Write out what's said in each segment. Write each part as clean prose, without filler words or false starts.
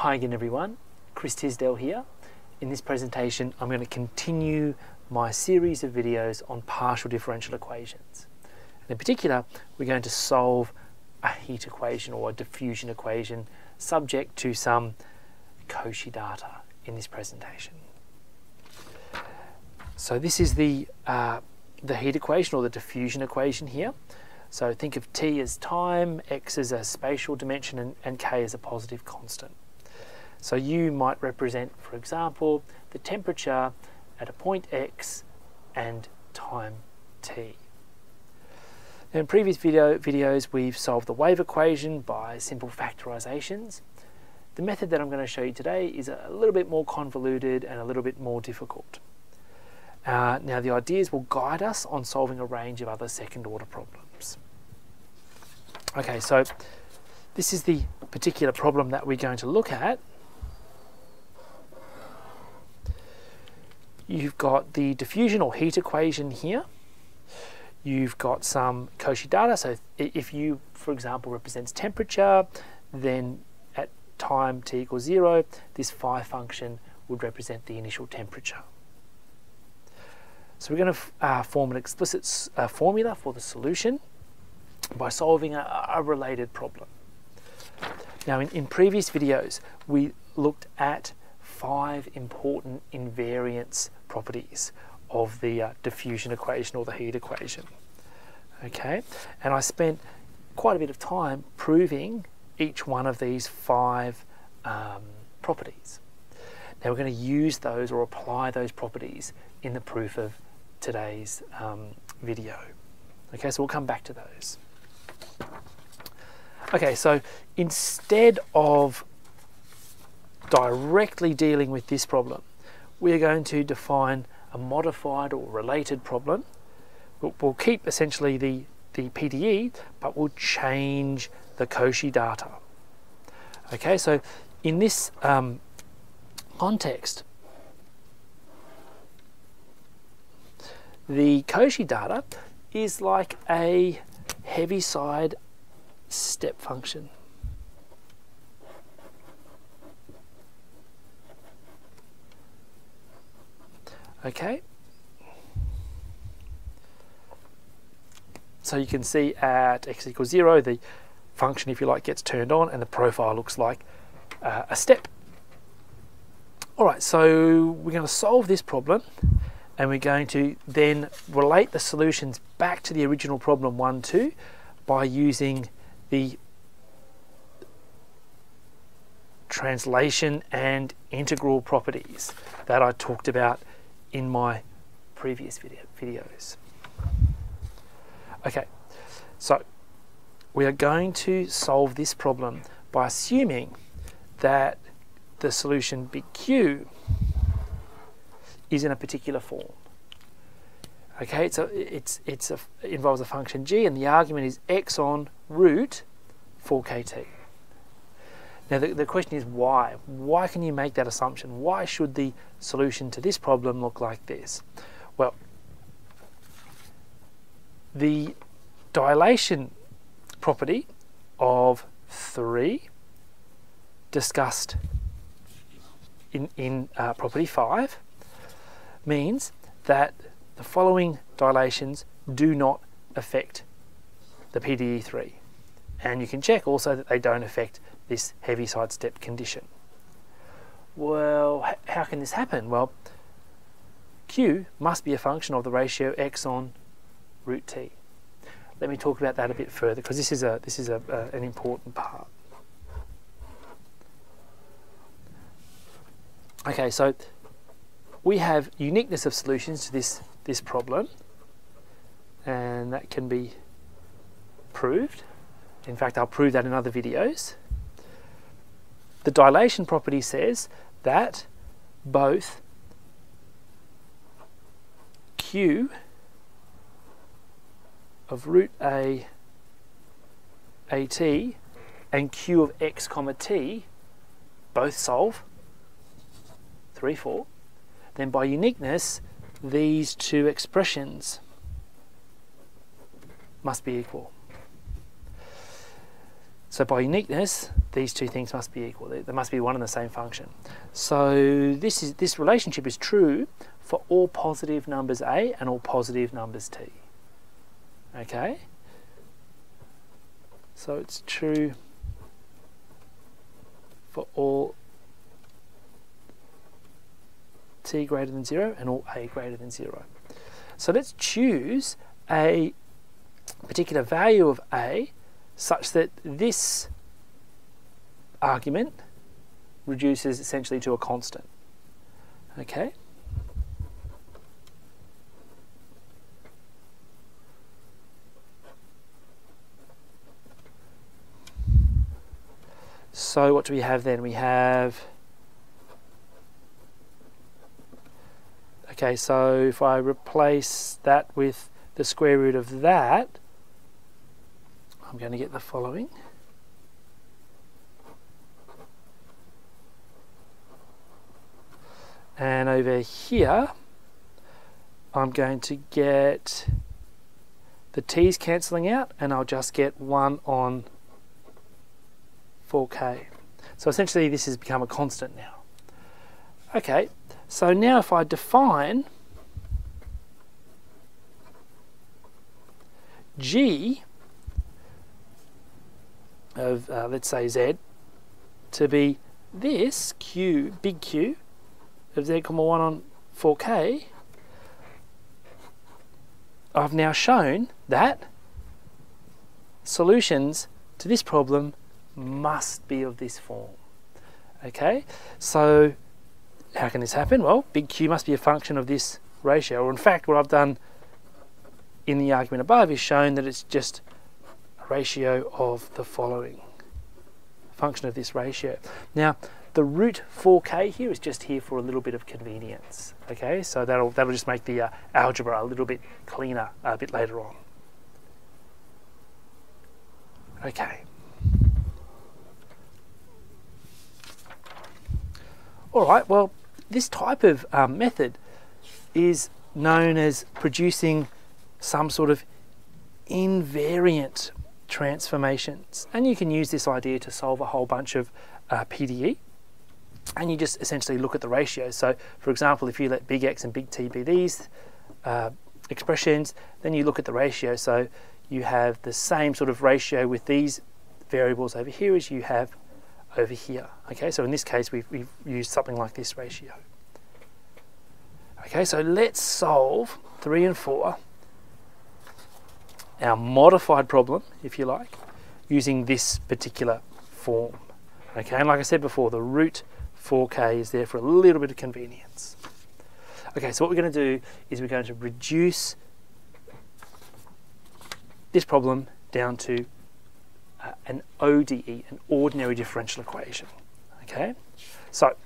Hi again everyone, Chris Tisdell here. In this presentation I'm going to continue my series of videos on partial differential equations. And in particular we're going to solve a heat equation or a diffusion equation subject to some Cauchy data in this presentation. So this is the heat equation or the diffusion equation here. So think of t as time, x as a spatial dimension and k as a positive constant. So U might represent, for example, the temperature at a point X and time T. Now in previous videos we've solved the wave equation by simple factorizations. The method that I'm going to show you today is a little bit more convoluted and a little bit more difficult. Now the ideas will guide us on solving a range of other second order problems. Okay, so this is the particular problem that we're going to look at. You've got the diffusion or heat equation here. You've got some Cauchy data. So if U, for example, represents temperature, then at time t equals 0, this phi function would represent the initial temperature. So we're going to form an explicit formula for the solution by solving a related problem. Now in previous videos, we looked at 5 important invariance properties of the diffusion equation or the heat equation. Okay, and I spent quite a bit of time proving each one of these 5 properties. Now we're going to use those or apply those properties in the proof of today's video. Okay, so we'll come back to those. Okay, so instead of directly dealing with this problem, we're going to define a modified or related problem. We'll keep essentially the PDE, but we'll change the Cauchy data. Okay, so in this context, the Cauchy data is like a Heaviside step function. Okay, so you can see at x equals 0 the function, if you like, gets turned on and the profile looks like a step. Alright, so we're going to solve this problem and we're going to then relate the solutions back to the original problem 1, 2 by using the translation and integral properties that I talked about in my previous videos. Okay, so we are going to solve this problem by assuming that the solution BQ is in a particular form. Okay, so it involves a function g and the argument is x on root 4kt. Now the question is why? Why can you make that assumption? Why should the solution to this problem look like this? Well, the dilation property of 3 discussed in property 5 means that the following dilations do not affect the PDE 3. And you can check also that they don't affect this Heaviside step condition. Well, how can this happen? Well, Q must be a function of the ratio x on root t. Let me talk about that a bit further because this is an important part. Okay, so we have uniqueness of solutions to this problem, and that can be proved. In fact, I'll prove that in other videos. The dilation property says that both Q of root a at and Q of x comma t both solve 3, 4. Then by uniqueness, these two expressions must be equal. So by uniqueness, these two things must be equal. They must be one and the same function. So this relationship is true for all positive numbers a and all positive numbers t. Okay? So it's true for all t greater than 0 and all a greater than 0. So let's choose a particular value of a such that this argument reduces essentially to a constant. Okay? So what do we have then? We have, okay, so if I replace that with the square root of that, I'm going to get the following. And over here, I'm going to get the t's cancelling out, and I'll just get 1 on 4k. So essentially this has become a constant now. Okay, so now if I define g of let's say z to be this q, big Q of z comma 1 on 4k, I've now shown that solutions to this problem must be of this form. Okay, so how can this happen? Well, big Q must be a function of this ratio, or in fact what I've done in the argument above is shown that it's just a ratio of the following, a function of this ratio. Now the root 4k here is just here for a little bit of convenience. Okay, so that'll just make the algebra a little bit cleaner a bit later on. Okay. Alright, well, this type of method is known as producing some sort of invariant transformations, and you can use this idea to solve a whole bunch of PDE, and you just essentially look at the ratios. So for example, if you let big X and big T be these expressions, then you look at the ratio. So you have the same sort of ratio with these variables over here as you have over here. Okay, so in this case we've used something like this ratio. Okay, so let's solve 3 and 4, our modified problem, if you like, using this particular form. Okay, and like I said before, the root 4k is there for a little bit of convenience. Okay, so what we're going to do is we're going to reduce this problem down to an ODE, an ordinary differential equation. Okay, so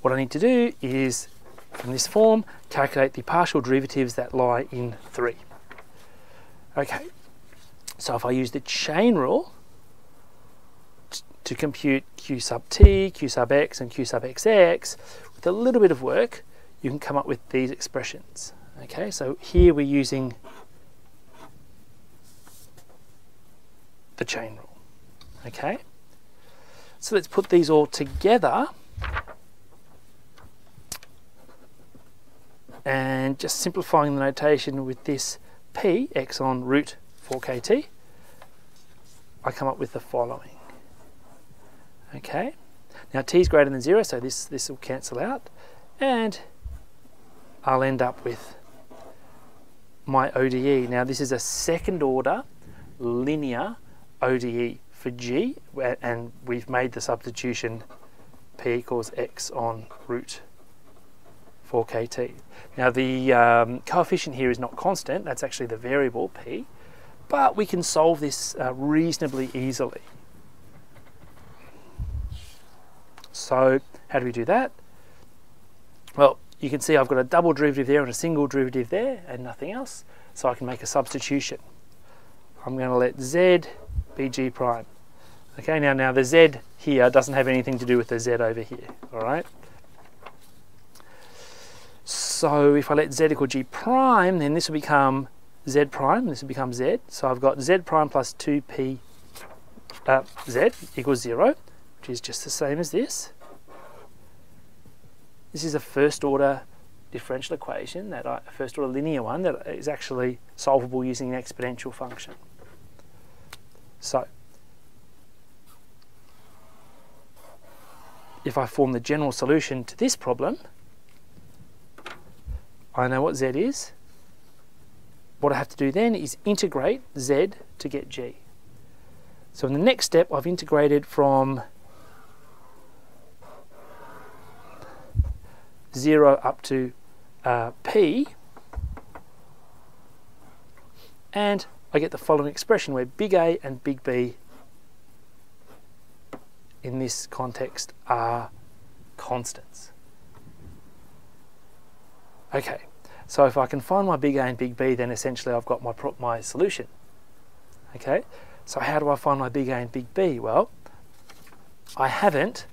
what I need to do is, from this form, calculate the partial derivatives that lie in 3. Okay, so if I use the chain rule to compute q sub t, q sub x and q sub xx, with a little bit of work you can come up with these expressions. Okay, so here we're using the chain rule. Okay, so let's put these all together and just simplifying the notation with this p x on root 4kt, I come up with the following. Okay, now t is greater than 0, so this will cancel out, and I'll end up with my ODE. Now this is a second order linear ODE for G, and we've made the substitution P equals X on root 4KT. Now the coefficient here is not constant, that's actually the variable P, but we can solve this reasonably easily. So how do we do that? Well, you can see I've got a double derivative there and a single derivative there and nothing else, so I can make a substitution. I'm going to let Z be G prime. Okay, now the Z here doesn't have anything to do with the Z over here, all right? So if I let Z equal G prime, then this will become Z prime, this will become Z. So I've got Z prime plus 2P z equals 0, which is just the same as this. This is a first order differential equation, that a first order linear one that is actually solvable using an exponential function. So if I form the general solution to this problem, I know what z is. What I have to do then is integrate z to get g. So in the next step, I've integrated from 0 up to p, and I get the following expression where big A and big B in this context are constants. Okay, so if I can find my big A and big B, then essentially I've got my solution. Okay, so how do I find my big A and big B? Well, I haven't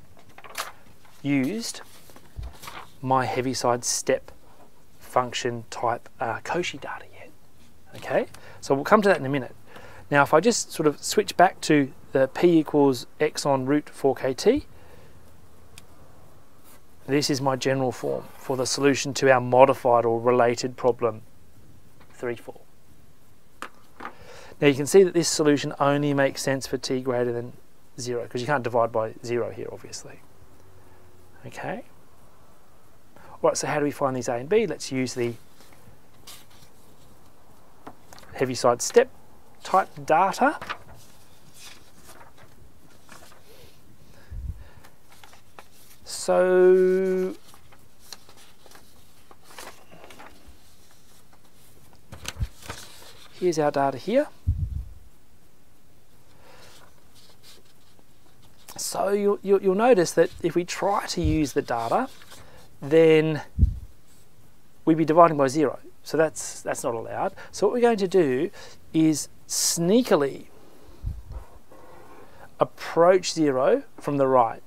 used my Heaviside step function type Cauchy data yet. Okay, so we'll come to that in a minute. Now if I just sort of switch back to the p equals x on root 4kt, this is my general form for the solution to our modified or related problem 3-4. Now you can see that this solution only makes sense for t greater than 0, because you can't divide by 0 here obviously. Okay. All right, so how do we find these A and B? Let's use the Heaviside step type data. So here's our data here. So you'll notice that if we try to use the data, then we'd be dividing by 0, so that's not allowed. So what we're going to do is sneakily approach 0 from the right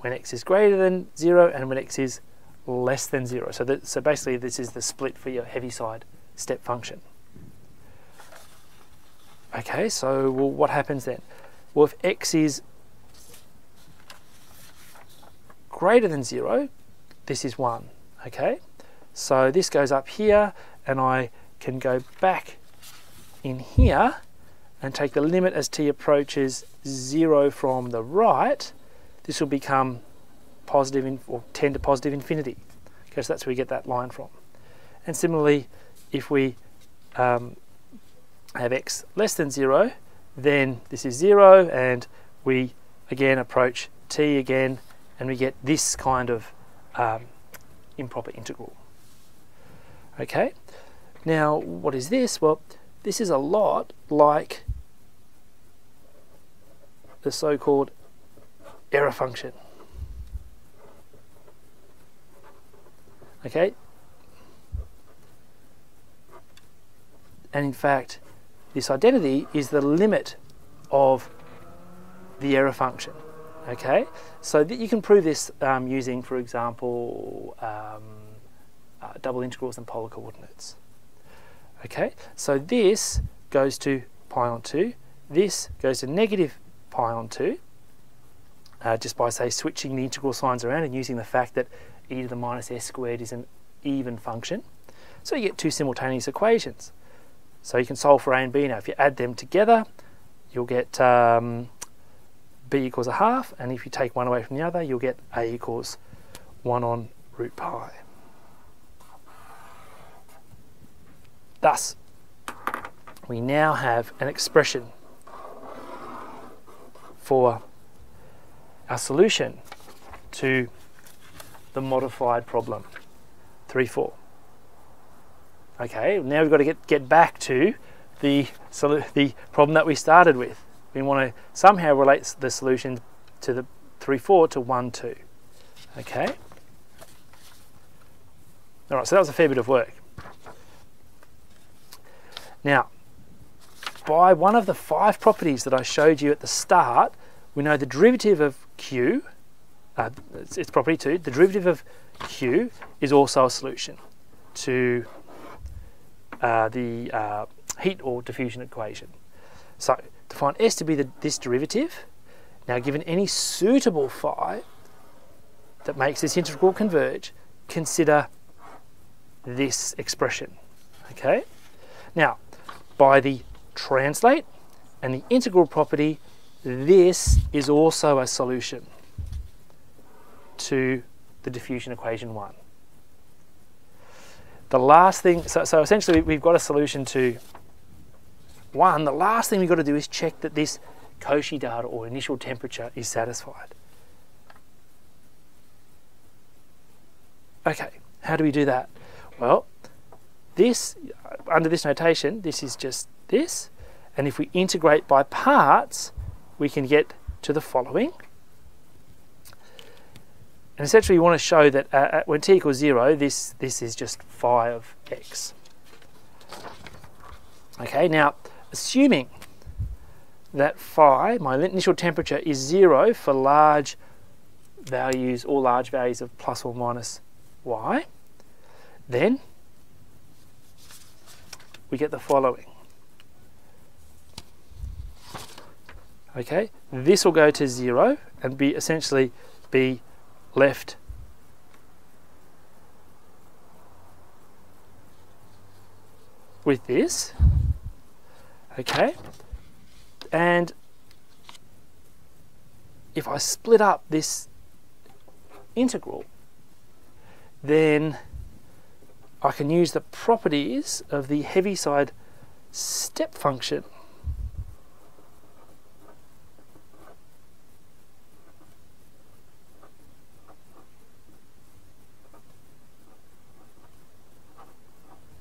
when x is greater than 0 and when x is less than 0. So basically this is the split for your Heaviside step function. Okay, so well, what happens then? Well, if x is greater than 0, this is 1, okay? So this goes up here, and I can go back in here and take the limit as t approaches 0 from the right. This will become tend to positive infinity. Okay, so that's where we get that line from. And similarly, if we have x less than 0, then this is 0, and we again approach t again, and we get this kind of improper integral. Okay, now what is this? Well, this is a lot like the so-called error function. Okay, and in fact this identity is the limit of the error function. Okay, so that you can prove this using, for example, double integrals and polar coordinates. Okay, so this goes to pi on 2, this goes to negative pi on 2, just by, say, switching the integral signs around and using the fact that e to the minus s squared is an even function. So you get two simultaneous equations. So you can solve for A and B now. If you add them together, you'll get b equals 1/2, and if you take one away from the other, you'll get a equals 1 on root pi. Thus, we now have an expression for our solution to the modified problem 3-4. Okay, now we've got to get back to the problem that we started with. We want to somehow relate the solution to the 3-4 to 1-2. Okay? Alright, so that was a fair bit of work. Now, by one of the 5 properties that I showed you at the start, we know the derivative of q, it's property 2, the derivative of q is also a solution to the heat or diffusion equation. So to find s to be this derivative. Now, given any suitable phi that makes this integral converge, consider this expression, okay? Now, by the translate and the integral property, this is also a solution to the diffusion equation 1. The last thing, so essentially we've got a solution to 1. The last thing we've got to do is check that this Cauchy data or initial temperature is satisfied. Okay, how do we do that? Well, this, under this notation, this is just this, and if we integrate by parts, we can get to the following. And essentially you want to show that when t equals 0, this is just phi of x. Okay, now, assuming that phi, my initial temperature, is 0 for large values or large values of plus or minus y, then we get the following. Okay, this will go to 0 and be essentially be left with this. Okay, and if I split up this integral, then I can use the properties of the Heaviside step function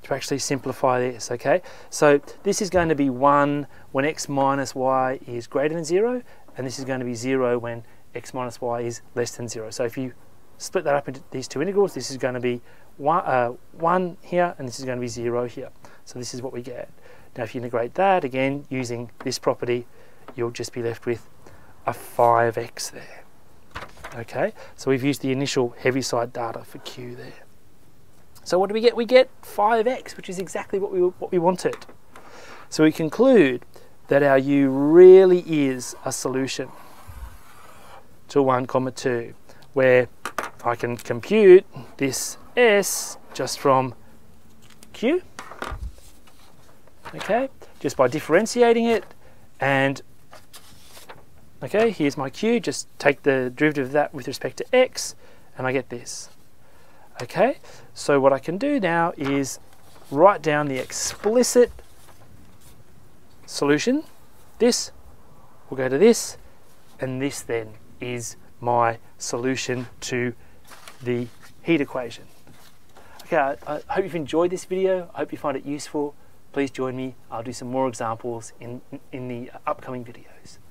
to actually simplify this, okay? So this is going to be 1 when x minus y is greater than 0, and this is going to be 0 when x minus y is less than 0. So if you split that up into these two integrals, this is going to be 1 here, and this is going to be 0 here. So this is what we get. Now if you integrate that, again, using this property, you'll just be left with a phi of x there. Okay, so we've used the initial Heaviside data for q there. So what do we get? We get phi of x, which is exactly what we wanted. So we conclude that our u really is a solution to 1, 2, where I can compute this s just from q, okay, just by differentiating it, and okay, here's my q, just take the derivative of that with respect to x, and I get this. Okay, so what I can do now is write down the explicit solution. This will go to this, and this then is my solution to the heat equation. Okay, I hope you've enjoyed this video. I hope you find it useful. Please join me. I'll do some more examples in the upcoming videos.